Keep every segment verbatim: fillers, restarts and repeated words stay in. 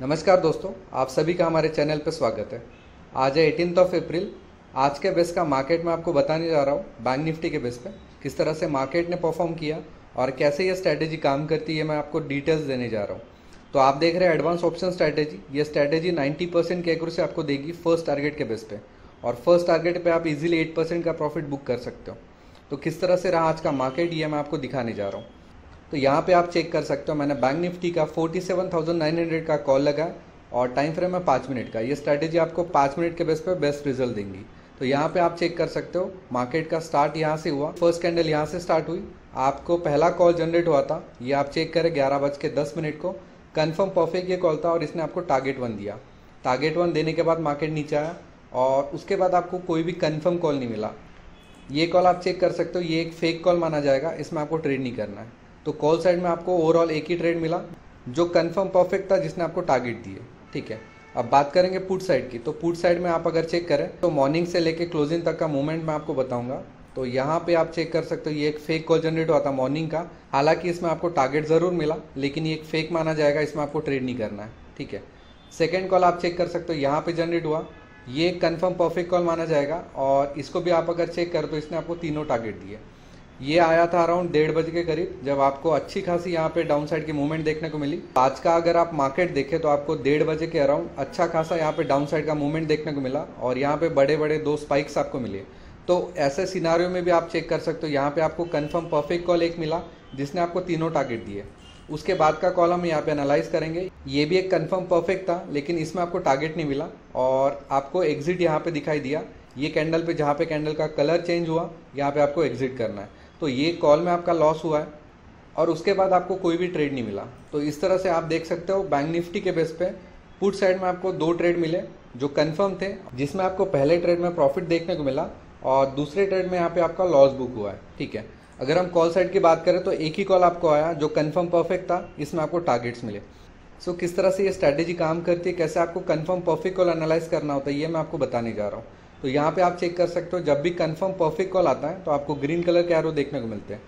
नमस्कार दोस्तों, आप सभी का हमारे चैनल पर स्वागत है। आज है अठारह ऑफ अप्रैल। आज के बेस का मार्केट में आपको बताने जा रहा हूँ बैंक निफ्टी के बेस पे किस तरह से मार्केट ने परफॉर्म किया और कैसे ये स्ट्रैटेजी काम करती है, मैं आपको डिटेल्स देने जा रहा हूँ। तो आप देख रहे हैं एडवांस ऑप्शन स्ट्रैटेजी। ये स्ट्रैटेजी नाइन्टी परसेंट के से आपको देगी फर्स्ट टारगेट के बेस पे, और फर्स्ट टारगेट पे आप इजीली एट परसेंट का प्रॉफिट बुक कर सकते हो। तो किस तरह से रहा आज का मार्केट, ये मैं आपको दिखाने जा रहा हूँ। तो यहाँ पे आप चेक कर सकते हो, मैंने बैंक निफ्टी का सैंतालीस हज़ार नौ सौ का कॉल लगाया और टाइम फ्रेम है पाँच मिनट का। ये स्ट्रैटेजी आपको पाँच मिनट के बेस पे बेस्ट रिजल्ट देंगी। तो यहाँ पे आप चेक कर सकते हो, मार्केट का स्टार्ट यहाँ से हुआ, फर्स्ट कैंडल यहाँ से स्टार्ट हुई, आपको पहला कॉल जनरेट हुआ था। ये आप चेक करें ग्यारह बज के दस मिनट को कन्फर्म परफेक्ट ये कॉल था और इसने आपको टारगेट वन दिया। टारगेट वन देने के बाद मार्केट नीचे आया और उसके बाद आपको कोई भी कन्फर्म कॉल नहीं मिला। ये कॉल आप चेक कर सकते हो, ये एक फेक कॉल माना जाएगा, इसमें आपको ट्रेड नहीं करना है। तो कॉल साइड में आपको ओवरऑल एक ही ट्रेड मिला जो कंफर्म परफेक्ट था, जिसने आपको टारगेट दिए। ठीक है, अब बात करेंगे पुट साइड की। तो पुट साइड में आप अगर चेक करें तो मॉर्निंग से लेके क्लोजिंग तक का मूवमेंट मैं आपको बताऊंगा। तो यहाँ पे आप चेक कर सकते हो, ये एक फेक कॉल जनरेट हुआ था मॉर्निंग का। हालांकि इसमें आपको टारगेट ज़रूर मिला, लेकिन ये एक फेक माना जाएगा, इसमें आपको ट्रेड नहीं करना है। ठीक है, सेकेंड कॉल आप चेक कर सकते हो, यहाँ पर जनरेट हुआ, ये एक कन्फर्म परफेक्ट कॉल माना जाएगा और इसको भी आप अगर चेक करें तो इसने आपको तीनों टारगेट दिए। ये आया था अराउंड डेढ़ बजे के करीब, जब आपको अच्छी खासी यहाँ पे डाउनसाइड की मूवमेंट देखने को मिली। आज का अगर आप मार्केट देखें तो आपको डेढ़ बजे के अराउंड अच्छा खासा यहाँ पे डाउनसाइड का मूवमेंट देखने को मिला और यहाँ पे बड़े बड़े दो स्पाइक्स आपको मिले। तो ऐसे सिनारियों में भी आप चेक कर सकते हो, यहाँ पे आपको कन्फर्म परफेक्ट कॉल एक मिला जिसने आपको तीनों टारगेट दिए। उसके बाद का कॉल हम यहाँ पे एनालाइज करेंगे। ये भी एक कन्फर्म परफेक्ट था, लेकिन इसमें आपको टारगेट नहीं मिला और आपको एग्जिट यहाँ पे दिखाई दिया। ये कैंडल पे, जहाँ पे कैंडल का कलर चेंज हुआ, यहाँ पे आपको एग्जिट करना है। तो ये कॉल में आपका लॉस हुआ है और उसके बाद आपको कोई भी ट्रेड नहीं मिला। तो इस तरह से आप देख सकते हो, बैंक निफ्टी के बेस पे पुट साइड में आपको दो ट्रेड मिले जो कंफर्म थे, जिसमें आपको पहले ट्रेड में प्रॉफिट देखने को मिला और दूसरे ट्रेड में यहाँ पे आपका लॉस बुक हुआ है। ठीक है, अगर हम कॉल साइड की बात करें तो एक ही कॉल आपको आया जो कन्फर्म परफेक्ट था, इसमें आपको टारगेट्स मिले। सो किस तरह से ये स्ट्रैटेजी काम करती है, कैसे आपको कन्फर्म परफेक्ट कॉल एनालाइज करना होता है, ये मैं आपको बताने जा रहा हूँ। तो यहाँ पे आप चेक कर सकते हो, जब भी कंफर्म परफेक्ट कॉल आता है तो आपको ग्रीन कलर के एरो देखने को मिलते हैं।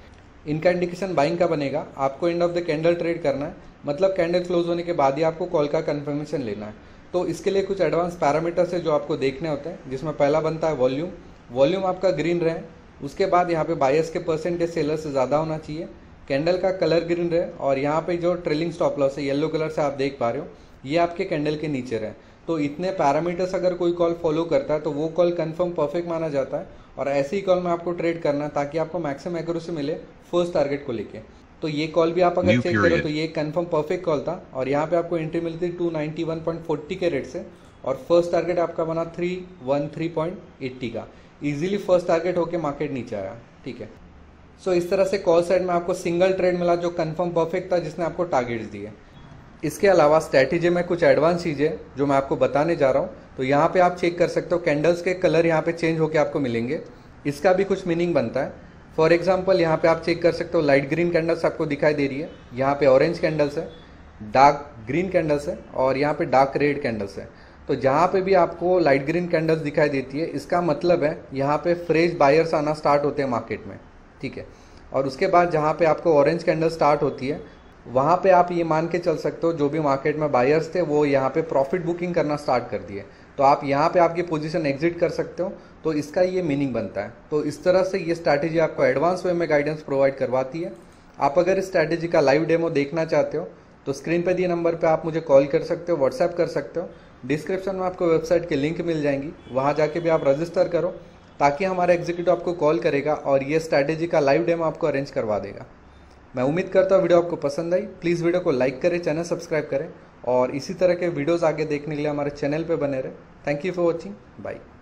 इनका इंडिकेशन बाइंग का बनेगा। आपको end of the candle trade करना है, मतलब कैंडल क्लोज होने के बाद ही आपको कॉल का कंफर्मेशन लेना है। तो इसके लिए कुछ एडवांस पैरामीटर्स है जो आपको देखने होते हैं, जिसमें पहला बनता है वॉल्यूम। वॉल्यूम आपका ग्रीन रहे, उसके बाद यहाँ पे बायर्स के परसेंटेज सेलर से ज़्यादा होना चाहिए, कैंडल का कलर ग्रीन रहे और यहाँ पे जो ट्रेलिंग स्टॉप लॉस है येलो कलर से आप देख पा रहे हो, ये आपके कैंडल के नीचे रहे। तो इतने पैरामीटर्स अगर कोई कॉल फॉलो करता है तो वो कॉल कंफर्म परफेक्ट माना जाता है और ऐसी ही कॉल में आपको ट्रेड करना है ताकि आपको मैक्सिमम एक्यूरेसी मिले फर्स्ट टारगेट को लेके। तो ये कॉल भी आप अगर चेक करो तो ये कंफर्म परफेक्ट कॉल था और यहाँ पे आपको एंट्री मिलती है two ninety one point forty के रेट से और फर्स्ट टारगेट आपका बना three one three point eighty का। इजीली फर्स्ट टारगेट होकर मार्केट नीचे आया। ठीक है, सो इस तरह से कॉल साइड में आपको सिंगल ट्रेड मिला जो कन्फर्म परफेक्ट था, जिसने आपको टारगेट्स दिए। इसके अलावा स्ट्रैटेजी में कुछ एडवांस चीज़ें जो मैं आपको बताने जा रहा हूँ। तो यहाँ पे आप चेक कर सकते हो, कैंडल्स के कलर यहाँ पे चेंज होकर आपको मिलेंगे, इसका भी कुछ मीनिंग बनता है। फॉर एग्जांपल यहाँ पे आप चेक कर सकते हो, लाइट ग्रीन कैंडल्स आपको दिखाई दे रही है, यहाँ पे ऑरेंज कैंडल्स है, डार्क ग्रीन कैंडल्स है और यहाँ पर डार्क रेड कैंडल्स है। तो जहाँ पर भी आपको लाइट ग्रीन कैंडल्स दिखाई देती है, इसका मतलब है यहाँ पर फ्रेश बायर्स आना स्टार्ट होते हैं मार्केट में। ठीक है, और उसके बाद जहाँ पर आपको ऑरेंज कैंडल स्टार्ट होती है, वहाँ पे आप ये मान के चल सकते हो जो भी मार्केट में बायर्स थे वो यहाँ पे प्रॉफिट बुकिंग करना स्टार्ट कर दिए, तो आप यहाँ पे आपकी पोजीशन एग्जिट कर सकते हो। तो इसका ये मीनिंग बनता है। तो इस तरह से ये स्ट्रैटेजी आपको एडवांस वे में गाइडेंस प्रोवाइड करवाती है। आप अगर इस स्ट्रैटेजी का लाइव डेमो देखना चाहते हो तो स्क्रीन पर दिए नंबर पर आप मुझे कॉल कर सकते हो, व्हाट्सएप कर सकते हो। डिस्क्रिप्शन में आपको वेबसाइट की लिंक मिल जाएंगी, वहाँ जाके भी आप रजिस्टर करो ताकि हमारा एग्जीक्यूटिव आपको कॉल करेगा और ये स्ट्रैटेजी का लाइव डेमो आपको अरेंज करवा देगा। मैं उम्मीद करता हूँ वीडियो आपको पसंद आई। प्लीज़ वीडियो को लाइक करें, चैनल सब्सक्राइब करें और इसी तरह के वीडियोस आगे देखने के लिए हमारे चैनल पे बने रहें। Thank you for watching, bye.